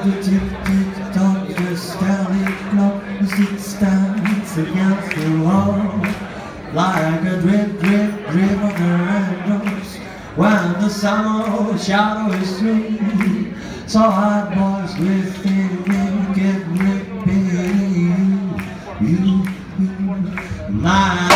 against the wall, like a drip, drip, drip of the raindrops when the summer shadow is through. So hard boys within me get ripping you, my